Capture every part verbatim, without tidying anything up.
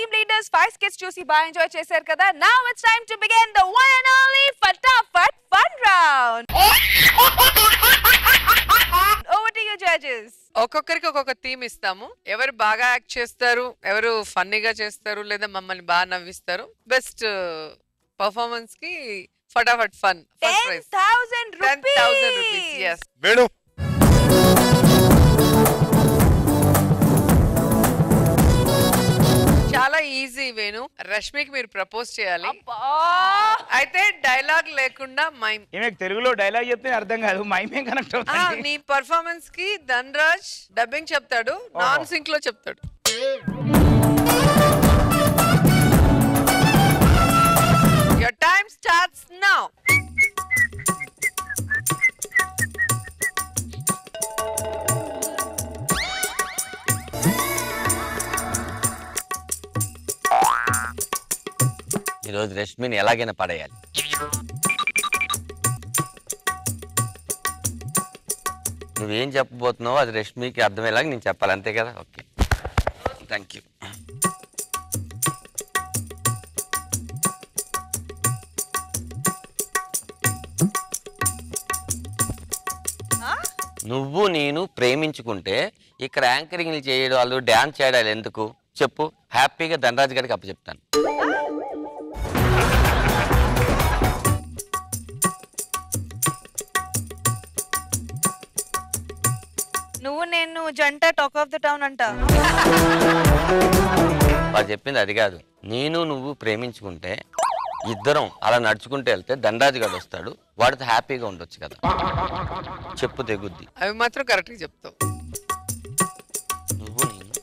team leaders, five skits choosy by enjoy chaser kada. Now it's time to begin the one and only Fatafat Fun Round. Over to you judges. ఒక్కొక్కరికి ఒక్కొక్క theme ఇస్తాము. ఎవరు బాగా act చేస్తారు, ఎవరు ఫన్నీగా చేస్తారు, లేదా మమ్మల్ని బాగా నవ్విస్తారు, బెస్ట్ పర్ఫార్మెన్స్ కి ఫటాఫట్ fun first prize ten thousand rupees. Yes. Venu చాలా ఈజీ. వేణు రష్మికి మీరు ప్రపోజ్ చేయాలి. అయితే డైలాగ్ లేకుండా మైమ్. ఏమేక్ తెలుగులో డైలాగ్ చెప్తే అర్థం కాదు, మైమే కనెక్ట్ అవుతుంది. నీ పర్ఫార్మెన్స్ కి ధన్రాజ్ డబ్బింగ్ చెప్తాడు, నాన్ సింక్ లో చెప్తాడు. Your time starts now. ఈ రోజు రష్మిని ఎలాగైనా పడేయాలి. నువ్వేం చెప్పబోతున్నావు అది రష్మికి అర్థమయ్యేలాగా నేను చెప్పాలి, అంతే కదా? Okay, thank you. నువ్వు నేను ప్రేమించుకుంటే ఇక్కడ యాంకరింగ్లు చేయడాలు డ్యాన్స్ చేయడాలు ఎందుకు చెప్పు? హ్యాపీగా ధనరాజ్ గారికి అప్పచెప్తాను. నువ్వు నేను జంట టాక్ ఆఫ్ ద టౌన్ అంట. వాడు చెప్పింది అది కాదు. నేను నువ్వు ప్రేమించుకుంటే ఇద్దరం అలా నడుచుకుంటూ వెళ్తే ధనరాజ్ గారు వస్తాడు, వాడితో హ్యాపీగా ఉండొచ్చు కదా. చెప్పు తెగుద్ది. అవి మాత్రం కరెక్ట్గా చెప్తావు. నువ్వు నేను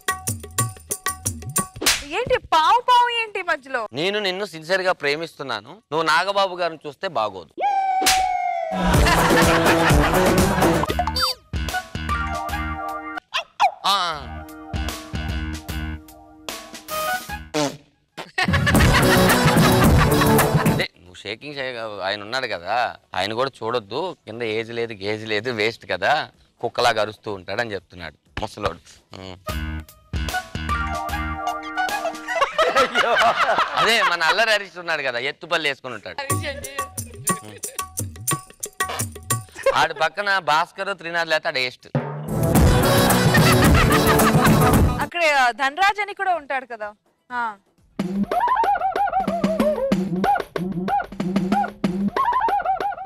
ఏంటి పావు పావు ఏంటి మధ్యలో? నేను నిన్ను సిన్సియర్ గా ప్రేమిస్తున్నాను, నువ్వు నాగబాబు గారిని చూస్తే బాగోదు. నువ్వు షేకింగ్ ఆయన ఉన్నాడు కదా, ఆయన కూడా చూడొద్దు, కింద ఏజ్ లేదు గేజ్ లేదు వేస్ట్ కదా, కుక్కలాగా అరుస్తూ ఉంటాడు అని చెప్తున్నాడు ముసలోడు. అదే మన అల్లరి అరిస్తున్నాడు కదా, ఎత్తుపల్లి వేసుకుని ఉంటాడు. ఆడు పక్కన భాస్కర్ త్రినాథ్ లేకపోతే ఆడ వేస్ట్. అక్కడ ధనరాజ్ అని కూడా ఉంటాడు కదా.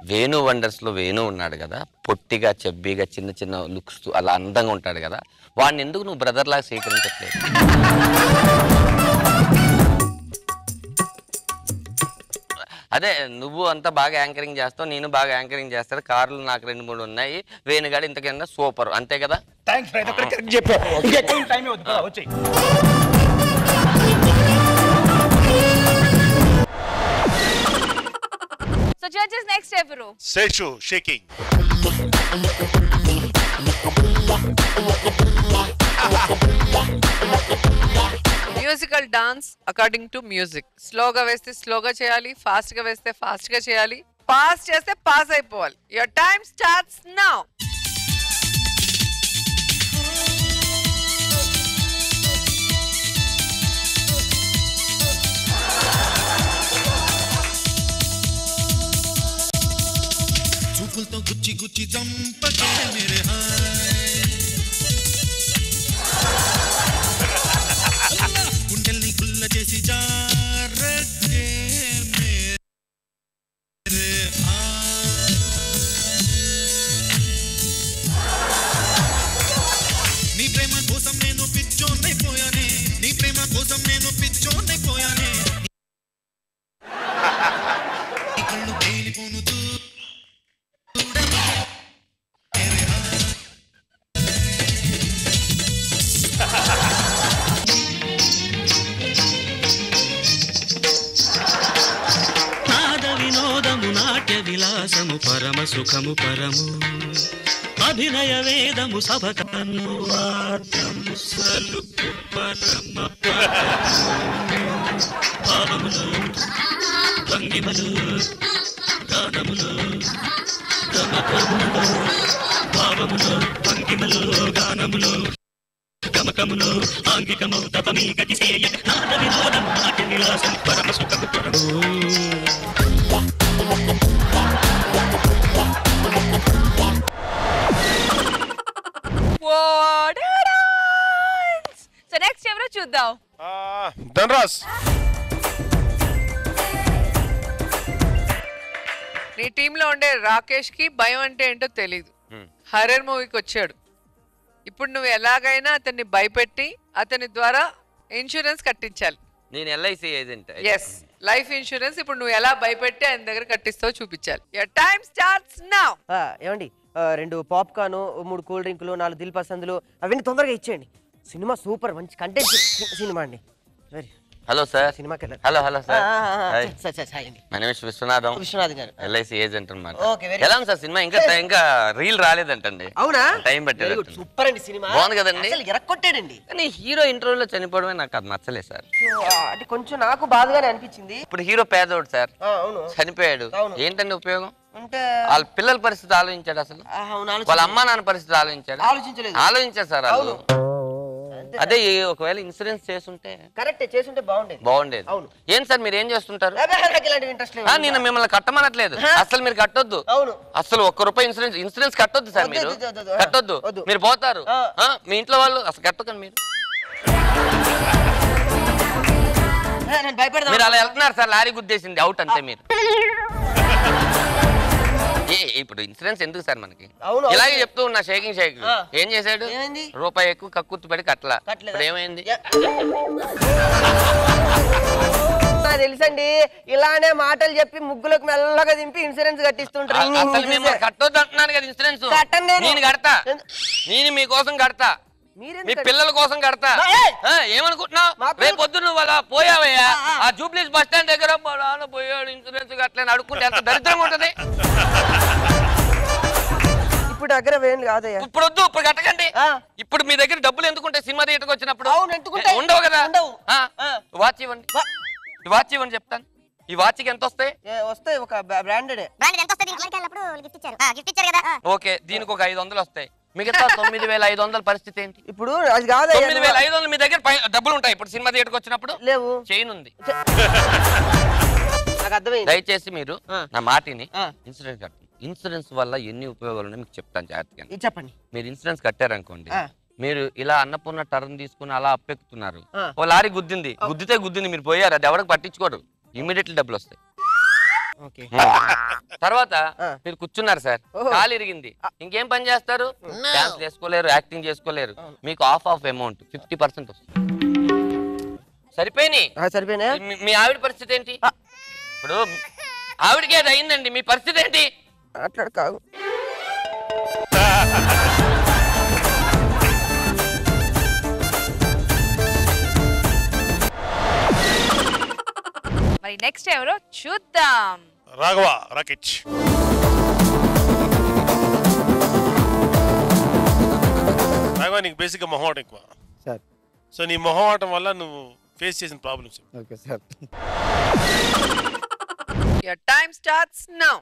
వేణు వండర్స్ లో వేణు ఉన్నాడు కదా, పొట్టిగా చెబ్బీగా చిన్న చిన్న లుక్స్ అలా అందంగా ఉంటాడు కదా, వాడిని ఎందుకు నువ్వు బ్రదర్ లాగా స్వీకరించట్లేదు? అదే నువ్వు అంతా బాగా యాంకరింగ్ చేస్తావు, నేను బాగా యాంకరింగ్ చేస్తాను, కార్లు నాకు రెండు మూడు ఉన్నాయి, వేణుగాడు ఇంతకన్నా సూపర్, అంతే కదా? So judges, next ever Sechu shaking. Musical dance according to music. Slow ga veste slow ga cheyali, fast ga veste fast ga cheyali, pass cheste pass ayipovali. Your time starts now. तो Gucci गुच्ची दम पकड़े मेरे हाय कुंडली गुल्ला जैसी जा रखे मेरे हाय नी प्रेम कोसम नेनु पिच्चोने पोयाने नी प्रेम कोसम नेनु पिच्चोने पोयाने इकल्लो बेली पोनु तू విలాసము పరమ సుఖము పరము అభినయ వేదము సభకను వార్తము సలుపు పరమ భావములు భంగిమలు గానములు గమకములు భావములు భంగిమలు గానములు గమకములు ఆంగికము తపమీ గతిసేయ నాద వినోద What a dance! So next evro chuddao. Ah, Dhanraj. नी टीम लो उंडे राकेश की भयं अंटे एंटो तेलियदु हरर मूवीकी वच्चाडु इप्पुडु नुव्वु एलागैना अतन्नि भयपेट्टि अतनि द्वारा ఇన్సూరెన్స్ కట్టించాలి నేను LIC agent yes life insurance ఇప్పుడు నువ్వు ఎలా బయపెట్టి ఆయన దగ్గర కట్టిస్తావో చూపించాలి your time starts now ఆ ఏమండి రెండు పాప్కార్న్ మూడు కూల్ డ్రింకులు నాలుగు దిల్ పసందులు అవన్నీ తొందరగా ఇచ్చేయండి సినిమా సూపర్ మంచి కంటెంట్ సినిమా అండి వెరీ హలో సార్ సినిమా కదా hello hello sir hi sir sir hi అండి నేను విశ్వనాథం విశ్వనాథ్ గారు ఎల్ఐసి ఏజెంట్ అన్నమాట ఓకే వెరీ ఎలా ఉంది సార్ సినిమా ఇంకా ఇంకా రీల్ రాలేదంటండి అవునా టైం పట్టలేదు సూపర్ అండి సినిమా బాగుంది కదండి అసలు ఎరకొట్టాడండి కానీ హీరో ఇంట్రోలో చనిపోవడమే నాకు అది నచ్చలేదు సార్ అంటే కొంచెం నాకు బాధగానే అనిపిస్తుంది ఇప్పుడు హీరో పేదోడు సార్ అవును చనిపోయాడు ఏంటండి ఉపయోగం అంటే వాళ్ళ పిల్లల పరిస్థితి ఆలోచించాడు అసలు అవును వాళ్ళ అమ్మా నాన్న పరిస్థితి ఆలోచించాడు ఆలోచించలేదు ఆలోచించా సార్ అవును అదే ఒకవేళ ఇన్సూరెన్స్ చేసుంటే కరెక్ట్ చేసుంటే బాగుండేది బాగుండేది అవును ఏం సార్ మీరు ఏం చేస్తుంటారు నాకు ఇలాంటి ఇంట్రెస్ట్ లేదు ఆ నేను మిమ్మల్ని కట్టమనట్లేదు అసలు మీరు కట్టొద్దు అవును అసలు ఒక్క రూపాయి ఇన్సూరెన్స్ ఇన్సూరెన్స్ కట్టొద్దు సార్ మీరు కట్టొద్దు మీరు పోతారు ఆ మీ ఇంట్లో వాళ్ళు అసలు కట్టకండి మీరు నేను భయపడతాను మీరు అలా వెళ్తున్నారు సార్ లారీ గుద్దేసింది అవుట్ అంతే మీరు ఇప్పుడు ఇన్సూరెన్స్ ఎందుకు సార్ మనకి ఇలాగే చెప్తూ ఉన్నా షేకింగ్ షేక్ ఏం చేశాడు రూపాయి ఎక్కువ కక్కుర్తిపడి కట్టలా ఇప్పుడు ఏమైంది తెలుసండి ఇలానే మాటలు చెప్పి ముగ్గులకు మెల్లగా దింపి ఇన్సూరెన్స్ కట్టిస్తుంటారు అసలు నేను కట్టొద్దు అంటున్నాను కదా ఇన్సూరెన్స్ నేను కడతా నేను మీ కోసం కడతా మీ పిల్లల కోసం కడతా ఏమనుకుంటున్నావు రేపు పొద్దున్న వాళ్ళ పోయావయ్యా ఆ జూబ్లీస్ బస్ స్టాండ్ దగ్గర పోయాడు ఇన్సూరెన్స్ కట్టలేని అడుక్కుంటే ఎంత దరిద్రంగా ఉంటది ఇప్పుడు దగ్గర వేం కాదయ్యా ఇప్పుడు వద్దు ఇప్పుడు కట్టకండి ఇప్పుడు మీ దగ్గర డబ్బులు ఎందుకుంటే సినిమా థియేటర్కి వచ్చినప్పుడు అవును ఎందుకుంటే ఉండవు కదా ఉండవు వాచ్ ఇవ్వండి వాచ్ ఇవ్వండి చెప్తాను ఈ వాచ్ కి ఎంత వస్తాయి వస్తాయి ఒక బ్రాండెడ్ బ్రాండెడ్ ఎంత వస్తాయి ఇంట్లోకి వెళ్ళినప్పుడు గిఫ్ట్ ఇచ్చారు ఆ గిఫ్ట్ ఇచ్చారు కదా ఓకే దీనికి ఒక ఐదు వందలు వస్తాయి మిగతా తొమ్మిది వేల ఐదు వందల పరిస్థితి ఏంటి ఇప్పుడు అది కాదు తొమ్మిది వేల ఐదు వందలు మీ దగ్గర డబ్బులు ఉంటాయి ఇప్పుడు సినిమా థియేటర్కి వచ్చినప్పుడు లేవు చైన్ ఉంది నాకు అర్థమైంది దయచేసి మీరు నా మాటిని ఇన్సూరెన్స్ కట్టండి ఇన్సూరెన్స్ వల్ల ఎన్ని ఉపయోగాలు ఉన్నాయో మీకు చెప్తాను జాగ్రత్తగా చెప్పండి మీరు ఇన్సూరెన్స్ కట్టారనుకోండి మీరు ఇలా అన్నపూర్ణ టర్న్ తీసుకుని అలా అప్పెక్కుతున్నారు ఓ లారీ గుద్దింది గుద్దితే గుద్దింది మీరు పోయారు అది ఎవరికి పట్టించుకోరు ఇమీడియట్లీ డబ్బులు వస్తాయి తర్వాత మీరు కూర్చున్నారు సార్ కాలు ఇరిగింది ఇంకేం పని చేస్తారు డాన్స్ చేసుకోలేరు యాక్టింగ్ చేసుకోలేరు మీకు half half amount fifty percent వస్తుంది సరిపోయినాయి సరిపోయినాయి మీ ఆవిడ పరిస్థితి ఏంటి ఇప్పుడు ఆవిడకి అది అయిందండి మీ పరిస్థితి ఏంటి అట్లాడు కాదు మరి నెక్స్ట్ ఎవరో చూద్దాం రాఘవ రాకిచ్ రాఘవ నీకు బేసిక్గా మొహమాటం ఎక్కువ సార్ సో నీ మొహమాటం వల్ల నువ్వు ఫేస్ చేసిన problems okay sir your time starts now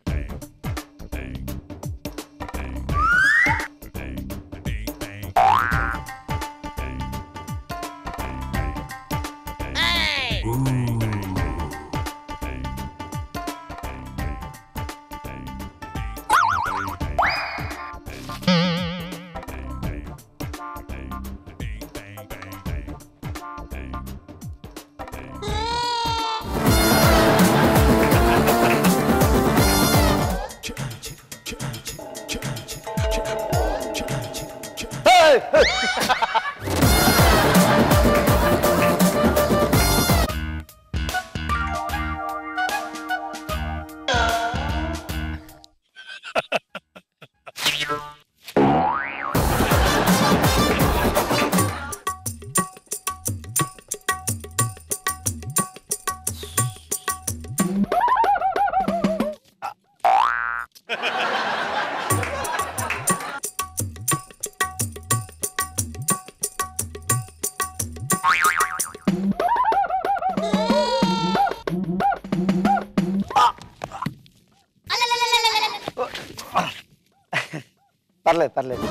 పర్లేదు పర్లేదు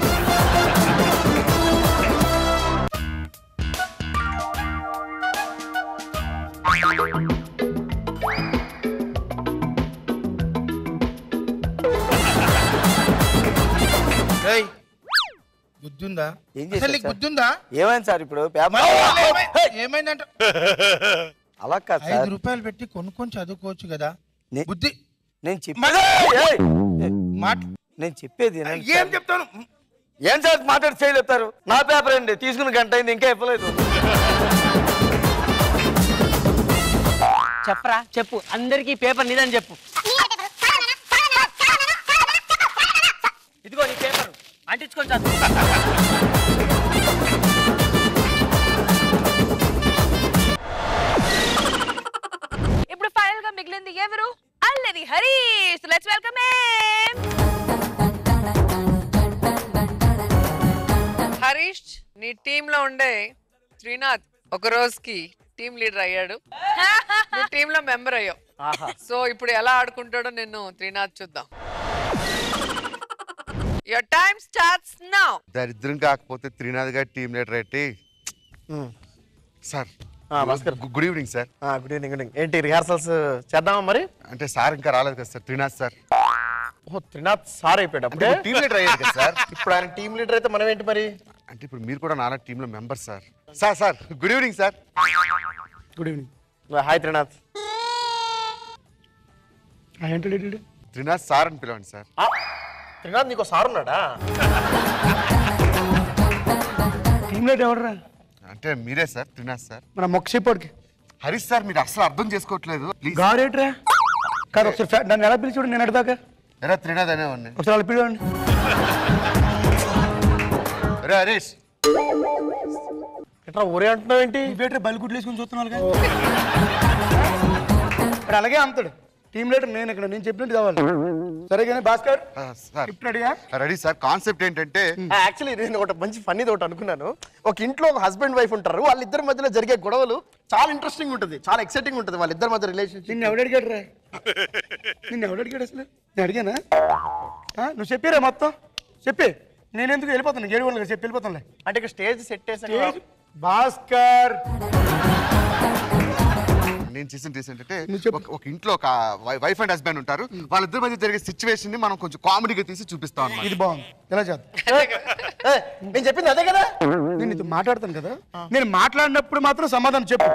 Thank you. బుద్ధుందా అసలు నీకు బుద్ధుందా ఏమైంది సార్ ఇప్పుడు ఏమైందంట అలా కాదు సార్ ఐదు రూపాయలు పెట్టి కొనుక్కొని చదువుకోవచ్చు కదా బుద్ధి నేను చెప్పేది నేను చెప్పేది ఏం చెప్తాను ఏం సార్ మాట్లాడి ఫెయిల్ అవుతారు నా పేపర్ ఏంది తీసుకున్న గంట అయింది ఇంకా ఇవ్వలేదు చెప్పరా చెప్పు అందరికీ పేపర్ నిదని చెప్పు ఇదిగో నీ పేపర్ అంటించుకొని చదువు ఇప్పుడు ఫైనల్ గా మిగిలింది ఎవరు Allari Harish let's welcome him Harish నీ టీమ్ లో ఉండే శ్రీనాథ్ ఒక రోజుకి టీమ్ లీడర్ అయ్యాడు నీ టీమ్ లో మెంబర్ అయ్యావు ఆహా సో ఇప్పుడు ఎలా ఆడుకుంటాడో నిన్ను శ్రీనాథ్ చూద్దాం Your time starts now. దరిద్రం కాకపోతే త్రినాథ్ గారి టీమ్ లీడర్ ఏంటి సార్ నమస్కారం good evening sir good evening good evening ఏంటి రిహార్సల్స్ చేద్దామా మరి అంటే సార్ ఇంకా రాలేదు కదా సార్ త్రినాథ్ సార్ ఓహో త్రినాథ్ సార్ అయిపోయాడు అప్పుడు టీమ్ లీడర్ అయ్యాడు కదా సార్ ఇప్పుడు ఆయన టీమ్ లీడర్ అయితే మనం ఏంటి మరి అంటే ఇప్పుడు మీరు కూడా నాలా టీమ్ లో member sir sir sir good evening sir good evening hi Trinath hi ఏంటి త్రినాథ్ సార్ అని పిలవండి సార్ త్రినాథ్ నీకు సార్ ఉన్నాడా టీమ్ లీడర్ ఎవడరా అంటే మీరే సార్ త్రినాథ్ సార్ మన మొక్షిపోడికి హరీష్ సార్ మీరు అసలు అర్థం చేసుకోవట్లేదు గారేట్రా కాదు ఒకసారి నన్ను ఎలా పిలిచి చూడండి నేను అడిదాకా ఎరా త్రినాథ్ అనేవాడిని ఒకసారి అలా పిలవండి అరే హరీష్ ఎట్లా ఊరే అంటున్నావు ఏంటి బయట బలి గుడ్లు వేసుకుని చూస్తున్నావు అలాగే అంతాడు టీమ్ లీడర్ నేను ఇక్కడ నేను చెప్పినట్టు కావాలి సరేగానే భాస్కర్ సార్ ఇప్పుడు అడిగా రెడీ సార్ కాన్సెప్ట్ ఏంటంటే యాక్చువల్లీ నేను ఒక మంచి ఫన్నీ తోటి అనుకున్నాను ఒక ఇంట్లో ఒక హస్బెండ్ వైఫ్ ఉంటారు వాళ్ళిద్దరి మధ్యలో జరిగే గొడవలు చాలా ఇంట్రెస్టింగ్ ఉంటుంది చాలా ఎక్సైటింగ్ ఉంటుంది వాళ్ళిద్దరి మధ్య రిలేషన్షిప్ నిన్ను ఎవడు అడిగాడు రా నిన్ను ఎవడు అడిగాడు అసలు నేను అడిగానా నువ్వు చెప్పిరా మొత్తం చెప్పి నేను ఎందుకు వెళ్ళిపోతాను ఏడు గంటలకు చెప్పి వెళ్ళిపోతానులే అంటే ఇక్కడ స్టేజ్ సెట్ చేశాను భాస్కర్ నేను చేసిన రీసెంట్ అంటే ఒక ఇంట్లో ఒక వైఫ్ అండ్ హస్బెండ్ ఉంటారు వాళ్ళిద్దరి మధ్య జరిగే సిచ్యువేషన్ ని మనం కొంచెం కామెడీగా తీసి చూపిస్తాం అన్నమాట ఇది బాగుంది ఎలా చేద్దాం నేను చెప్పింది అదే కదా నేను నీతో మాట్లాడతాను కదా నేను మాట్లాడినప్పుడు మాత్రం సమాధానం చెప్పు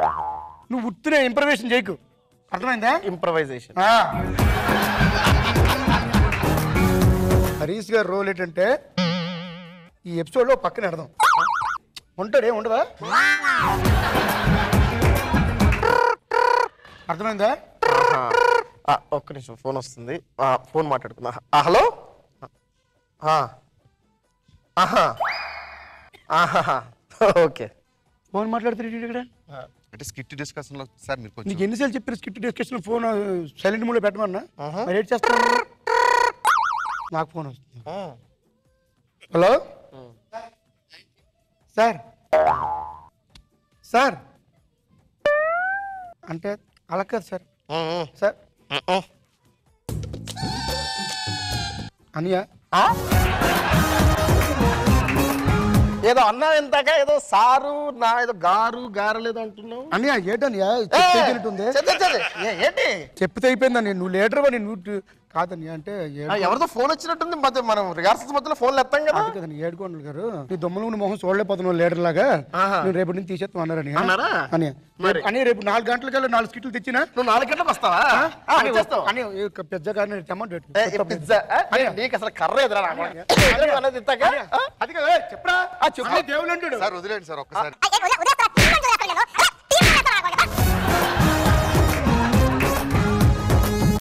నువ్వు ఉత్తినే ఇంప్రొవైజేషన్ చేయకు అర్థమైందా ఇంప్రొవైజేషన్ హరీష్ గారి రోల్ ఏంటంటే ఈ ఎపిసోడ్ లో పక్కన అర్థం ఉంటాడే ఉండదా అర్థమైందా ఒక్క నిమిషం ఫోన్ వస్తుంది ఫోన్ మాట్లాడుకున్నా హలో ఓకే ఫోన్ మాట్లాడుతున్నా అంటే స్కిట్ డిస్కషన్ లో సార్ మీరు నీకు ఎన్నిసార్లు చెప్పారు స్కిట్ డిస్కషన్ ఫోన్ సైలెంట్ మూడ్లో పెట్టమన్నా మరి ఏం చేస్తాను నాకు ఫోన్ వస్తుంది హలో సార్ సార్ అంటే అలా కాదు సార్ సార్ అనియా ఏదో అన్నా ఇంతాక ఏదో సారు నా ఏదో గారు గారలేదు అంటున్నావు అనియా ఏంటనియా చెప్తుంది ఏంటి చెప్తే అయిపోయిందా నేను నువ్వు లేటర్వా నేను కాదని అంటే ఎవరితో ఫోన్ వచ్చినట్టుంది మధ్య మనం రిహార్సల్స్ మధ్యలో ఫోన్లు ఎత్తాం కదా కదా ఏడుకోండి గారు నీ దొమ్మలు మొహం చూడలేకపోతున్నావు లీడర్ లాగా నేను రేపటి నుంచి తీసేస్తాను అన్నారని అన్నారా అని అని రేపు నాలుగు గంటలకి వెళ్ళి నాలుగు స్కిట్లు తెచ్చినా నువ్వు నాలుగు గంటలకు వస్తావా అని పెద్ద గారిని టమాటో నీకు అసలు కర్ర ఎదురా అన్నది ఇస్తాక అది కదా చెప్పరా దేవుడు అంటాడు సార్ వదిలేండి సార్ ఒక్కసారి